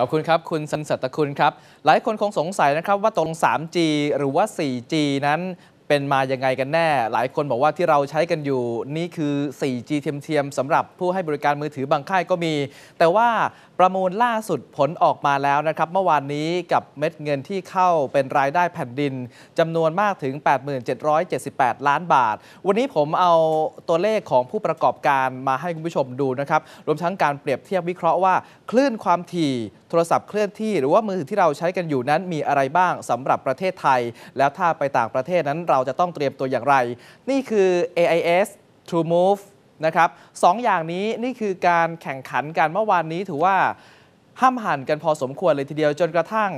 ขอบคุณครับคุณสันสัตตคุณครับหลายคนคงสงสัยนะครับว่าตรง 3G หรือว่า 4G นั้นเป็นมายังไงกันแน่หลายคนบอกว่าที่เราใช้กันอยู่นี่คือ 4G เทียมๆสำหรับผู้ให้บริการมือถือบางค่ายก็มีแต่ว่าประมูลล่าสุดผลออกมาแล้วนะครับเมื่อวานนี้กับเม็ดเงินที่เข้าเป็นรายได้แผ่นดินจำนวนมากถึง 87,778 ล้านบาทวันนี้ผมเอาตัวเลขของผู้ประกอบการมาให้คุณผู้ชมดูนะครับรวมทั้งการเปรียบเทียบวิเคราะห์ว่าคลื่นความถี่โทรศัพท์เคลื่อนที่หรือว่ามือถือที่เราใช้กันอยู่นั้นมีอะไรบ้างสำหรับประเทศไทยแล้วถ้าไปต่างประเทศนั้นเราจะต้องเตรียมตัวอย่างไรนี่คือ AIS True Move นะครับ2 อย่างนี้นี่คือการแข่งขันกันเมื่อวานนี้ถือว่าห้ำหั่นกันพอสมควรเลยทีเดียวจนกระทั่ง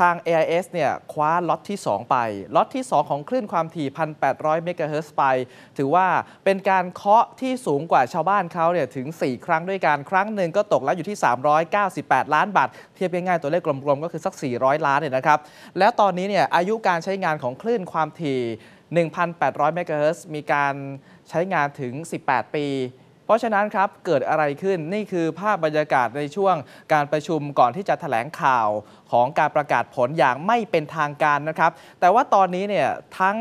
ทาง AIS เนี่ยคว้าล็อตที่2ไปล็อตที่2ของคลื่นความถี่ 1,800 เมกะเฮิรตซ์ไปถือว่าเป็นการเคาะที่สูงกว่าชาวบ้านเขาเนี่ยถึง4ครั้งด้วยกันครั้งหนึ่งก็ตกแล้วอยู่ที่398ล้านบาทเทียบง่ายๆตัวเลขกลมๆก็คือสัก400ล้านเนี่ยนะครับแล้วตอนนี้เนี่ยอายุการใช้งานของคลื่นความถี่ 1,800 เมกะเฮิรตซ์มีการใช้งานถึง18ปีเพราะฉะนั้นครับเกิดอะไรขึ้นนี่คือภาพบรรยากาศในช่วงการประชุมก่อนที่จะแถลงข่าวของการประกาศผลอย่างไม่เป็นทางการนะครับแต่ว่าตอนนี้เนี่ยทั้ง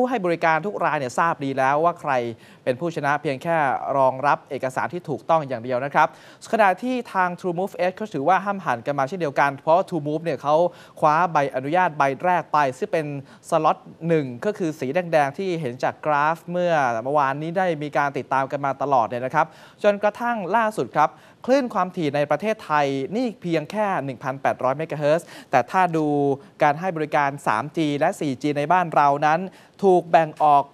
ผู้ให้บริการทุกรายเนี่ยทราบดีแล้วว่าใครเป็นผู้ชนะเพียงแค่รองรับเอกสารที่ถูกต้องอย่างเดียวนะครับขณะที่ทาง TrueMove H เขาถือว่าห้ามหันกันมาเช่นเดียวกันเพราะ TrueMove เนี่ยเขาคว้าใบอนุญาตใบแรกไปซึ่งเป็นสล็อต1ก็คือสีแดงๆที่เห็นจากกราฟเมื่อวานนี้ได้มีการติดตามกันมาตลอดเนี่ยนะครับจนกระทั่งล่าสุดครับคลื่นความถี่ในประเทศไทยนี่เพียงแค่ 1,800 เมกะเฮิรตซ์แต่ถ้าดูการให้บริการ 3G และ 4G ในบ้านเรานั้นถูกแบ่งออก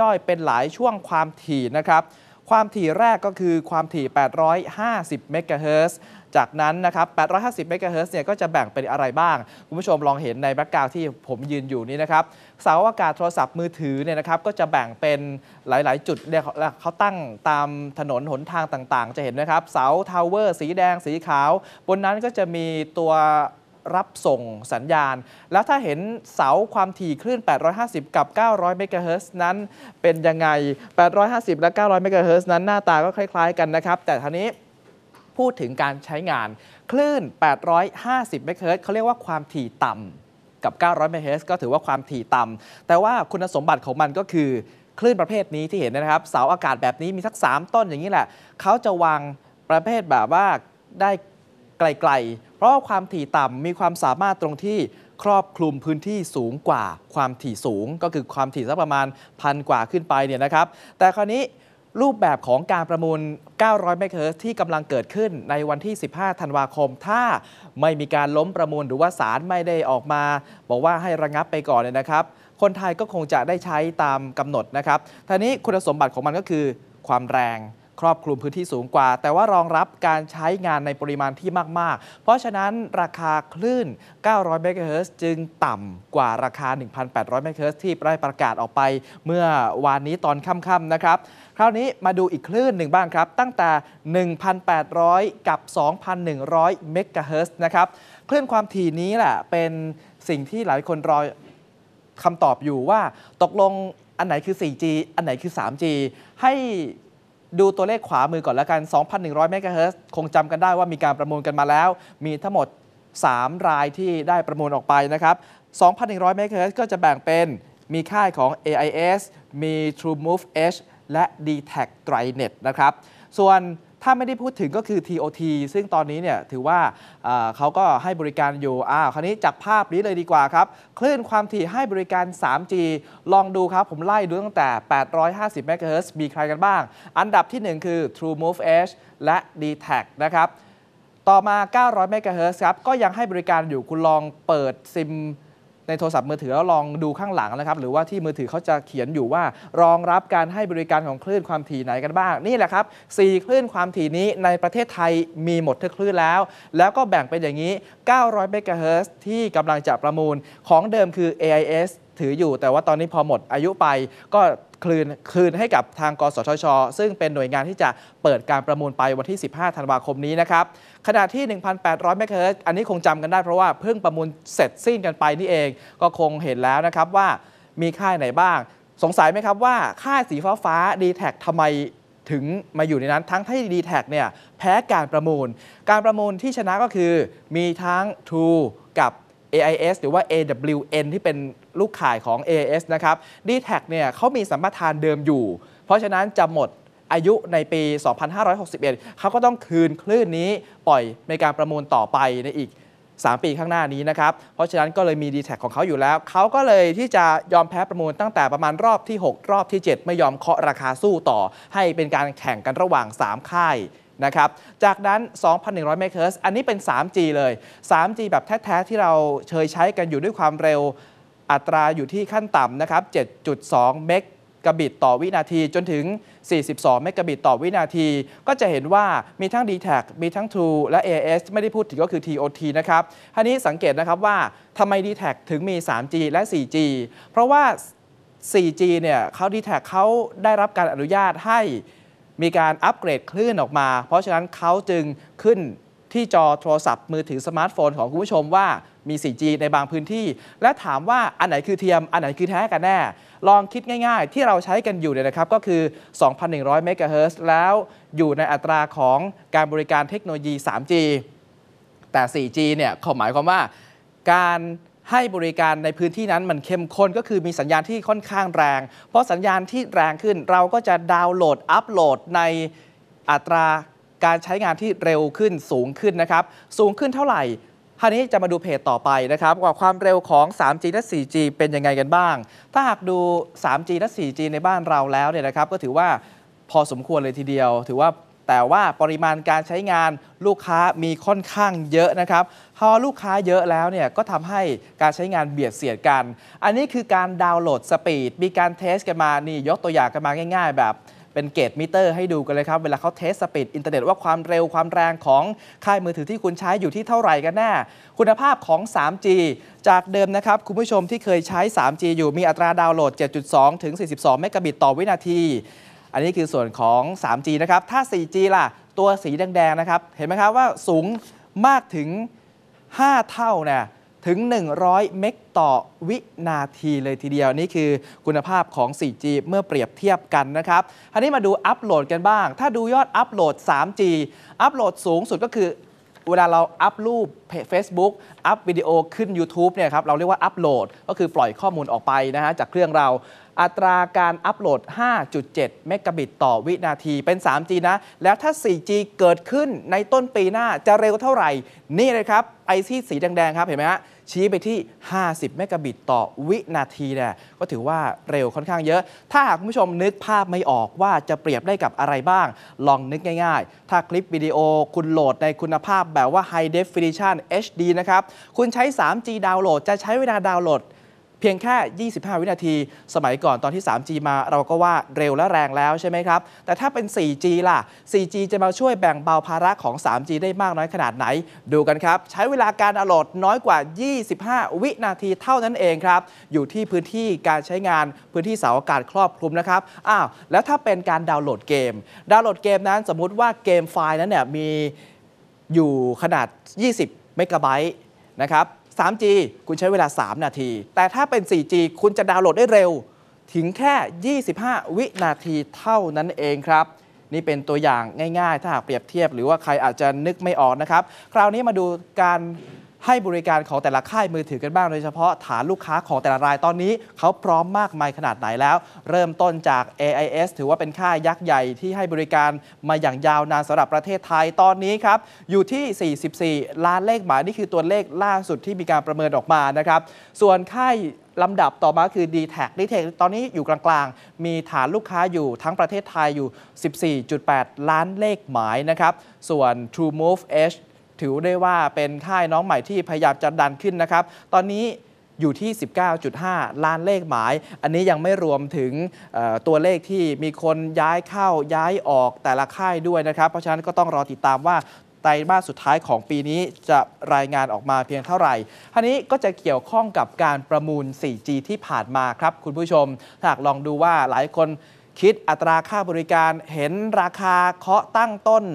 ย่อยๆเป็นหลายช่วงความถี่นะครับความถี่แรกก็คือความถี่ 850 เมกะเฮิรตซ์จากนั้นนะครับ 850 เมกะเฮิรตซ์เนี่ยก็จะแบ่งเป็นอะไรบ้างคุณผู้ชมลองเห็นในแบ็คกราวด์ที่ผมยืนอยู่นี้นะครับเสาอากาศโทรศัพท์มือถือเนี่ยนะครับก็จะแบ่งเป็นหลายๆจุดเนี่ยเขาตั้งตามถนนหนทางต่างๆจะเห็นนะครับเสาทาวเวอร์สีแดงสีขาวบนนั้นก็จะมีตัวรับส่งสัญญาณแล้วถ้าเห็นเสาความถี่คลื่น850กับ900เมกะเฮิรตซ์นั้นเป็นยังไง850และ900เมกะเฮิรตซ์นั้นหน้าตาก็คล้ายๆกันนะครับแต่ทีนี้พูดถึงการใช้งานคลื่น850เมกะเฮิรตซ์เขาเรียกว่าความถี่ต่ำกับ900เมกะเฮิรตซ์ก็ถือว่าความถี่ต่ำแต่ว่าคุณสมบัติของมันก็คือคลื่นประเภทนี้ที่เห็นนะครับเสาอากาศแบบนี้มีสัก3ต้นอย่างนี้แหละเขาจะวางประเภทแบบว่าได้ไกลๆเพราะความถี่ต่ำมีความสามารถตรงที่ครอบคลุมพื้นที่สูงกว่าความถี่สูงก็คือความถี่สักประมาณพันกว่าขึ้นไปเนี่ยนะครับแต่คราวนี้รูปแบบของการประมูล900เมกะเฮิรตซ์ที่กำลังเกิดขึ้นในวันที่15ธันวาคมถ้าไม่มีการล้มประมูลหรือว่าศาลไม่ได้ออกมาบอกว่าให้ระงับไปก่อนเนี่ยนะครับคนไทยก็คงจะได้ใช้ตามกำหนดนะครับทีนี้คุณสมบัติของมันก็คือความแรงครอบคลุมพื้นที่สูงกว่าแต่ว่ารองรับการใช้งานในปริมาณที่มากๆเพราะฉะนั้นราคาคลื่น900เมกะเฮิรตซ์จึงต่ำกว่าราคา 1,800 เมกะเฮิรตซ์ที่ได้ประกาศออกไปเมื่อวานนี้ตอนค่ำๆนะครับคราวนี้มาดูอีกคลื่นหนึ่งบ้างครับตั้งแต่ 1,800 กับ 2,100 เมกะเฮิรตซ์นะครับคลื่นความถี่นี้แหละเป็นสิ่งที่หลายคนรอคำตอบอยู่ว่าตกลงอันไหนคือ 4G อันไหนคือ 3G ให้ดูตัวเลขขวามือก่อนแล้วกัน 2,100 เมกะเฮิรตซ์คงจำกันได้ว่ามีการประมูลกันมาแล้วมีทั้งหมด3รายที่ได้ประมูลออกไปนะครับ 2,100 เมกะเฮิรตซ์ก็จะแบ่งเป็นมีค่ายของ AIS มี TrueMove H และ DTAC ไตรเน็ตนะครับส่วนถ้าไม่ได้พูดถึงก็คือ TOT ซึ่งตอนนี้เนี่ยถือว่าเขาก็ให้บริการอยู่คราวนี้จากภาพนี้เลยดีกว่าครับคลื่นความถี่ให้บริการ 3G ลองดูครับผมไล่ดูตั้งแต่ 850 เมกะเฮิรตซ์มีใครกันบ้างอันดับที่ 1 คือ TrueMove H และ D-TAC นะครับต่อมา 900 เมกะเฮิรตซ์ครับก็ยังให้บริการอยู่คุณลองเปิดซิมในโทรศัพท์มือถือแล้วลองดูข้างหลังนะครับหรือว่าที่มือถือเขาจะเขียนอยู่ว่ารองรับการให้บริการของคลื่นความถี่ไหนกันบ้างนี่แหละครับ4คลื่นความถี่นี้ในประเทศไทยมีหมดทุกคลื่นแล้วก็แบ่งเป็นอย่างนี้900เมกะเฮิรตซ์ที่กำลังจะประมูลของเดิมคือ AIS ถืออยู่แต่ว่าตอนนี้พอหมดอายุไปก็คืนให้กับทางกสทช.ซึ่งเป็นหน่วยงานที่จะเปิดการประมูลไปวันที่15ธันวาคมนี้นะครับขณะที่ 1,800 เมกะเฮิรตซ์อันนี้คงจำกันได้เพราะว่าเพิ่งประมูลเสร็จสิ้นกันไปนี่เองก็คงเห็นแล้วนะครับว่ามีค่ายไหนบ้างสงสัยไหมครับว่าค่ายสีฟ้า D-TAC ทำไม ถึงมาอยู่ในนั้นทั้งที่ DTAC เนี่ยแพ้การประมูลที่ชนะก็คือมีทั้ง True กับ AIS หรือว่า AWN ที่เป็นลูกข่ายของ AIS นะครับ DTAC เนี่ยเขามีสัมปทานเดิมอยู่เพราะฉะนั้นจะหมดอายุในปี 2561 เขาก็ต้องคืนคลื่นนี้ปล่อยในการประมูลต่อไปในอีก3 ปีข้างหน้านี้นะครับเพราะฉะนั้นก็เลยมี DTAC ของเขาอยู่แล้วเขาก็เลยที่จะยอมแพ้ประมูลตั้งแต่ประมาณรอบที่6รอบที่7ไม่ยอมเคาะราคาสู้ต่อให้เป็นการแข่งกันระหว่าง3ค่ายนะครับจากนั้น 2,100 เมกะเฮิรตซ์อันนี้เป็น 3G เลย 3G แบบแท้ๆที่เราเคยใช้กันอยู่ด้วยความเร็วอัตราอยู่ที่ขั้นต่ำนะครับ 7.2 เมกะบิตต่อวินาทีจนถึง42 เมกะบิตต่อวินาทีก็จะเห็นว่ามีทั้ง DTAC มีทั้ง True และ AIS ไม่ได้พูดถึงก็คือ TOT นะครับท่านี้สังเกตนะครับว่าทำไม DTAC ถึงมี 3G และ 4G เพราะว่า 4G เนี่ยDTAC เขาได้รับการอนุญาตให้มีการอัปเกรดคลื่นออกมาเพราะฉะนั้นเขาจึงขึ้นที่จอโทรศัพท์มือถือสมาร์ทโฟนของคุณผู้ชมว่ามี 4G ในบางพื้นที่และถามว่าอันไหนคือเทียมอันไหนคือแท้กันแน่ลองคิดง่ายๆที่เราใช้กันอยู่เนี่ยนะครับก็คือ 2,100 เมกะเฮิรตซ์แล้วอยู่ในอัตราของการบริการเทคโนโลยี 3G แต่ 4G เนี่ยหมายความว่าการให้บริการในพื้นที่นั้นมันเข้มข้นก็คือมีสัญญาณที่ค่อนข้างแรงเพราะสัญญาณที่แรงขึ้นเราก็จะดาวน์โหลดอัปโหลดในอัตราการใช้งานที่เร็วขึ้นสูงขึ้นนะครับสูงขึ้นเท่าไหร่คราวนี้จะมาดูเพจต่อไปนะครับว่าความเร็วของ 3G และ 4G เป็นยังไงกันบ้างถ้าหากดู 3G และ 4G ในบ้านเราแล้วเนี่ยนะครับก็ถือว่าพอสมควรเลยทีเดียวถือว่าแต่ว่าปริมาณการใช้งานลูกค้ามีค่อนข้างเยอะนะครับพอลูกค้าเยอะแล้วเนี่ยก็ทำให้การใช้งานเบียดเสียดกันอันนี้คือการดาวน์โหลดสปีดมีการเทสกันมานี่ยกตัวอย่างกันมาง่ายๆแบบเป็นเกจมิเตอร์ให้ดูกันเลยครับเวลาเขาเทสสปีดอินเทอร์เน็ตว่าความเร็วความแรงของค่ายมือถือที่คุณใช้อยู่ที่เท่าไหร่กันแน่คุณภาพของ 3G จากเดิมนะครับคุณผู้ชมที่เคยใช้ 3G อยู่มีอัตราดาวน์โหลด 7.2 ถึง 42 เมกะบิตต่อวินาทีอันนี้คือส่วนของ 3G นะครับถ้า 4G ล่ะตัวสีแดงๆนะครับเห็นไหมครับว่าสูงมากถึง5เท่านะถึง100เมกต่อวินาทีเลยทีเดียวนี่คือคุณภาพของ 4G เมื่อเปรียบเทียบกันนะครับคราวนี้มาดูอัปโหลดกันบ้างถ้าดูยอดอัปโหลด 3G อัปโหลดสูงสุดก็คือเวลาเราอัพรูป Facebook อัพวิดีโอขึ้น YouTube เนี่ยครับเราเรียกว่าอัปโหลดก็คือปล่อยข้อมูลออกไปนะฮะจากเครื่องเราอัตราการอัปโหลด 5.7 เมกะบิตต่อวินาทีเป็น 3G นะแล้วถ้า 4G เกิดขึ้นในต้นปีหน้าจะเร็วเท่าไหร่นี่เลยครับไอที่สีแดงๆครับเห็นไหมฮะชี้ไปที่50 เมกะบิตต่อวินาทีเนี่ยก็ถือว่าเร็วค่อนข้างเยอะถ้าหากคุณผู้ชมนึกภาพไม่ออกว่าจะเปรียบได้กับอะไรบ้างลองนึกง่ายๆถ้าคลิปวิดีโอคุณโหลดในคุณภาพแบบว่า High Definition HD นะครับคุณใช้ 3G ดาวน์โหลดจะใช้เวลาดาวน์โหลดเพียงแค่25วินาทีสมัยก่อนตอนที่ 3G มาเราก็ว่าเร็วและแรงแล้วใช่ไหมครับแต่ถ้าเป็น 4G ล่ะ 4G จะมาช่วยแบ่งเบาภาระของ 3G ได้มากน้อยขนาดไหนดูกันครับใช้เวลาการอัปโหลดน้อยกว่า25วินาทีเท่านั้นเองครับอยู่ที่พื้นที่การใช้งานพื้นที่เสาอากาศครอบคลุมนะครับแล้วถ้าเป็นการดาวน์โหลดเกมนั้นสมมุติว่าเกมไฟล์นั้นเนี่ยมีอยู่ขนาด20เมกะไบต์นะครับ3G คุณใช้เวลา3นาทีแต่ถ้าเป็น 4G คุณจะดาวน์โหลดได้เร็วถึงแค่25วินาทีเท่านั้นเองครับนี่เป็นตัวอย่างง่ายๆถ้าหากเปรียบเทียบหรือว่าใครอาจจะนึกไม่ออกนะครับคราวนี้มาดูการให้บริการของแต่ละค่ายมือถือกันบ้างโดยเฉพาะฐานลูกค้าของแต่ละรายตอนนี้เขาพร้อมมากมายขนาดไหนแล้วเริ่มต้นจาก AIS ถือว่าเป็นค่ายยักษ์ใหญ่ที่ให้บริการมาอย่างยาวนานสำหรับประเทศไทยตอนนี้ครับอยู่ที่44ล้านเลขหมายนี่คือตัวเลขล่าสุดที่มีการประเมินออกมานะครับส่วนค่ายลำดับต่อมาคือ DTAC ตอนนี้อยู่กลางๆมีฐานลูกค้าอยู่ทั้งประเทศไทยอยู่ 14.8 ล้านเลขหมายนะครับส่วน TrueMove Hถือได้ว่าเป็นค่ายน้องใหม่ที่พยายามจะดันขึ้นนะครับตอนนี้อยู่ที่ 19.5 ล้านเลขหมายอันนี้ยังไม่รวมถึงตัวเลขที่มีคนย้ายเข้าย้ายออกแต่ละค่ายด้วยนะครับเพราะฉะนั้นก็ต้องรอติดตามว่าไตรมาสสุดท้ายของปีนี้จะรายงานออกมาเพียงเท่าไหร่อันนี้ก็จะเกี่ยวข้องกับการประมูล 4G ที่ผ่านมาครับคุณผู้ชมหากลองดูว่าหลายคนคิดอัตราค่าบริการเห็นราคาเคาะตั้งต้น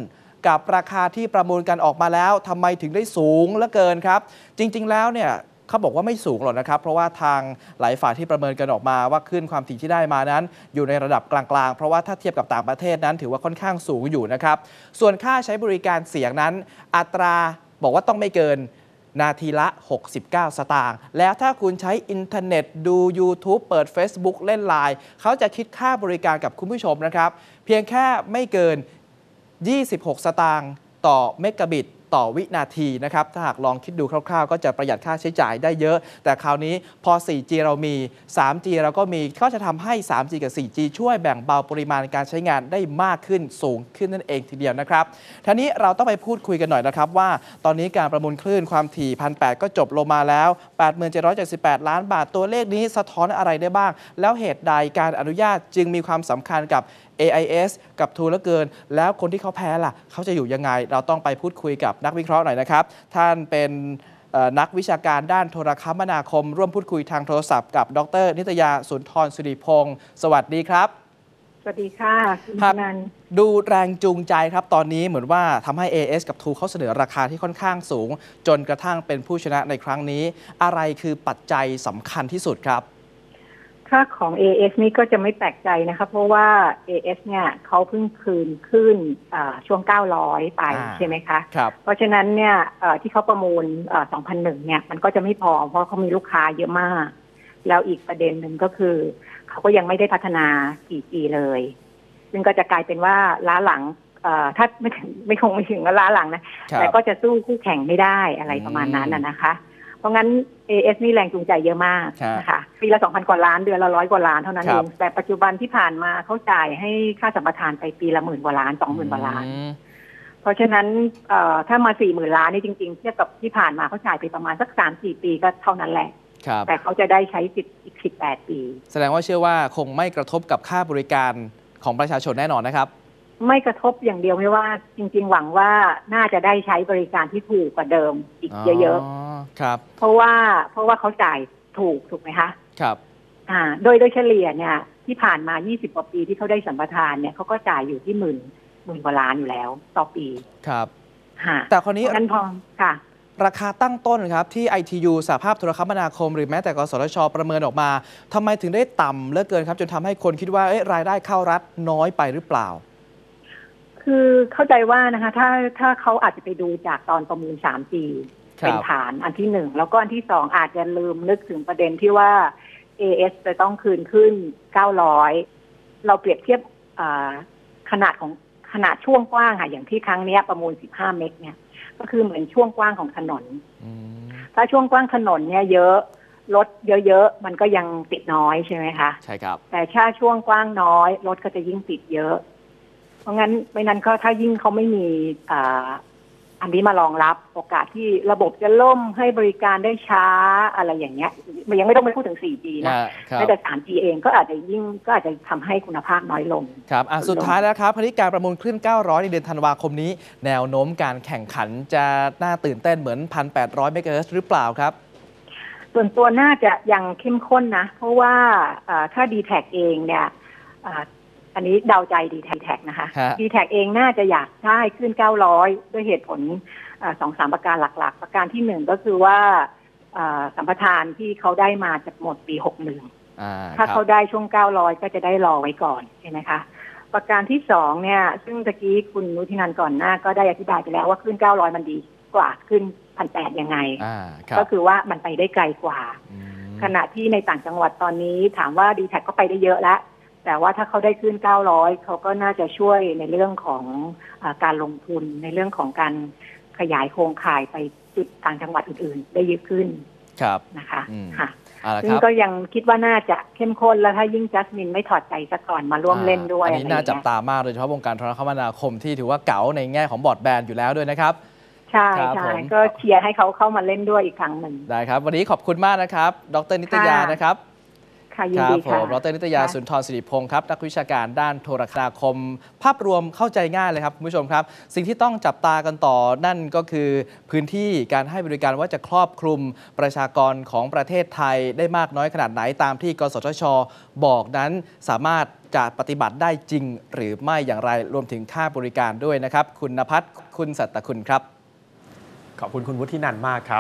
กับราคาที่ประมูลกันออกมาแล้วทำไมถึงได้สูงเหลือเกินครับจริงๆแล้วเนี่ย เขาบอกว่าไม่สูงหรอกนะครับเพราะว่าทางหลายฝ่ายที่ประเมินกันออกมาว่าขึ้นความถี่ที่ได้มานั้นอยู่ในระดับกลางๆเพราะว่าถ้าเทียบกับต่างประเทศนั้นถือว่าค่อนข้างสูงอยู่นะครับส่วนค่าใช้บริการเสียงนั้นอัตราบอกว่าต้องไม่เกินนาทีละ69 สตางค์แล้วถ้าคุณใช้อินเทอร์เน็ตดู YouTube เปิด Facebook เล่น LINE เขาจะคิดค่าบริการกับคุณผู้ชมนะครับเพียงแค่ไม่เกิน26 สตางค์ต่อเมกะบิตต่อวินาทีนะครับถ้าหากลองคิดดูคร่าวๆก็จะประหยัดค่าใช้จ่ายได้เยอะแต่คราวนี้พอ 4G เรามี 3G เราก็มีก็จะทำให้ 3G กับ 4G ช่วยแบ่งเบาปริมาณการใช้งานได้มากขึ้นสูงขึ้นนั่นเองทีเดียวนะครับทีนี้เราต้องไปพูดคุยกันหน่อยนะครับว่าตอนนี้การประมูลคลื่นความถี่ 1,800 ก็จบลงมาแล้ว 8,778 ล้านบาทตัวเลขนี้สะท้อนอะไรได้บ้างแล้วเหตุใดการอนุญาตจึงมีความสำคัญกับAIS กับทูละเกินแล้วคนที่เขาแพ้ล่ะเขาจะอยู่ยังไงเราต้องไปพูดคุยกับนักวิเคราะห์หน่อยนะครับท่านเป็นนักวิชาการด้านโทรคมนาคมร่วมพูดคุยทางโทรศัพท์กับดร.นิตยาสุนทรสิริพงศ์สวัสดีครับสวัสดีค่ะครับดูแรงจูงใจครับตอนนี้เหมือนว่าทำให้ AIS กับทูเขาเสนอราคาที่ค่อนข้างสูงจนกระทั่งเป็นผู้ชนะในครั้งนี้อะไรคือปัจจัยสำคัญที่สุดครับค่าของ AIS นี่ก็จะไม่แปลกใจนะคะเพราะว่า AIS เนี่ยเขาเพิ่งคืนขึ้นช่วง900ไปใช่ไหมคะเพราะฉะนั้นเนี่ยที่เขาประมูล 2,001 เนี่ยมันก็จะไม่พอเพราะเขามีลูกค้าเยอะมากแล้วอีกประเด็นหนึ่งก็คือเขาก็ยังไม่ได้พัฒนา 4G เลยซึ่งก็จะกลายเป็นว่าล้าหลังถ้าไม่คงไม่ถึงก็ล้าหลังนะแต่ก็จะสู้คู่แข่งไม่ได้อะไรประมาณนั้นนะคะเพราะงั้น AIS นี่แรงจูงใจเยอะมากนะคะปีละ 2,000 กว่าล้านเดือนละ100 กว่าล้านเท่านั้นเองแต่ปัจจุบันที่ผ่านมาเขาจ่ายให้ค่าสัมปทานไปปีละ 10,000 กว่าล้าน 20,000 กว่าล้านเพราะฉะนั้นถ้ามา 40,000 ล้านนี่จริงๆเทียบกับที่ผ่านมาเขาจ่ายไปประมาณสัก 3-4 ปีก็เท่านั้นแหละแต่เขาจะได้ใช้สิทธิ์อีก 18 ปีแสดงว่าเชื่อว่าคงไม่กระทบกับค่าบริการของประชาชนแน่นอนนะครับไม่กระทบอย่างเดียวไม่ว่าจริงๆหวังว่าน่าจะได้ใช้บริการที่ถูกกว่าเดิมอีกเยอะๆครับเพราะว่าเขาจ่ายถูกไหมคะครับโดยเฉลี่ยเนี่ยที่ผ่านมา20กว่าปีที่เขาได้สัมปทานเนี่ยเขาก็จ่ายอยู่ที่หมื่นกว่าล้านอยู่แล้วต่อปีครับแต่คนนี้เงินทองค่ะราคาตั้งต้นครับที่ ITU สหภาพโทรคมนาคมหรือแม้แต่กสทช.ประเมินออกมาทำไมถึงได้ต่ำเหลือเกินครับจนทำให้คนคิดว่ารายได้เข้ารัฐน้อยไปหรือเปล่าคือเข้าใจว่านะคะถ้าเขาอาจจะไปดูจากตอนประมูล 3G เป็นฐานอันที่1แล้วก็อันที่2อาจจะลืมนึกถึงประเด็นที่ว่า AIS จะต้องคืนขึ้น900เราเปรียบเทียบขนาดช่วงกว้างค่ะอย่างที่ครั้งนี้ประมูล15 เมกเนี่ยก็คือเหมือนช่วงกว้างของถนนถ้าช่วงกว้างถนนเนี่ยเยอะรถเยอะๆมันก็ยังติดน้อยใช่ไหมคะใช่ครับแต่ถ้าช่วงกว้างน้อยรถก็จะยิ่งติดเยอะเพราะงั้นไม่นั้นก็ถ้ายิ่งเขาไม่มีอันนี้มารองรับโอกาสที่ระบบจะล่มให้บริการได้ช้าอะไรอย่างเงี้ยมันยังไม่ต้องไปพูดถึง 4G นะแต่ 3G เองก็อาจจะทำให้คุณภาพน้อยลงครับสุดท้ายแล้วครับพฤติการประมูลคลื่น900ในเดือนธันวาคมนี้แนวโน้มการแข่งขันจะน่าตื่นเต้นเหมือน 1,800 เมกะเฮิรตซ์หรือเปล่าครับส่วนตัวน่าจะยังเข้มข้นนะเพราะว่าถ้า D-TAC เองเนี่ยอันนี้เดาใจ D-TAC นะคะ D-TAC เองน่าจะอยากได้ขึ้น900ด้วยเหตุผล 2-3 ประการหลักๆประการที่ 1 ก็คือว่าสัมปทานที่เขาได้มาจะหมดปี 61ถ้าเขาได้ช่วง900ก็จะได้รอไว้ก่อนใช่ไหมคะประการที่ 2 เนี่ยซึ่งตะกี้คุณนุทินันก่อนหน้าก็ได้อธิบายไปแล้วว่าขึ้น900มันดีกว่าขึ้น 1,800 ยังไงก็คือว่ามันไปได้ไกลกว่าขณะที่ในต่างจังหวัดตอนนี้ถามว่า D-TAC ก็ไปได้เยอะแล้วแต่ว่าถ้าเขาได้ขึ้น900เขาก็น่าจะช่วยในเรื่องของการลงทุนในเรื่องของการขยายโครงข่ายไปจุดต่างจังหวัดอื่นๆได้เยอะขึ้นครับนะคะค่ะซึ่งก็ยังคิดว่าน่าจะเข้มข้นแล้วถ้ายิ่งจัสมินไม่ถอดใจซะก่อนมาร่วมเล่นด้วยอันนี้น่าจับตามากโดยเฉพาะวงการโทรคมนาคมที่ถือว่าเก๋าในแง่ของบอร์ดแบนอยู่แล้วด้วยนะครับใช่ใช่ก็เชียร์ให้เขาเข้ามาเล่นด้วยอีกครั้งหนึ่งได้ครับวันนี้ขอบคุณมากนะครับดร.นิตยานะครับครับผมดร.นิตยาสุนทรสิริพงศ์ครับนักวิชาการด้านโทรคมนาคมภาพรวมเข้าใจง่ายเลยครับคุณผู้ชมครับสิ่งที่ต้องจับตากันต่อนั่นก็คือพื้นที่การให้บริการว่าจะครอบคลุมประชากรของประเทศไทยได้มากน้อยขนาดไหนตามที่กสทช.บอกนั้นสามารถจะปฏิบัติได้จริงหรือไม่อย่างไรรวมถึงค่าบริการด้วยนะครับคุณณภัทรคุณสัตตคุณครับขอบคุณคุณวุฒินันท์มากครับ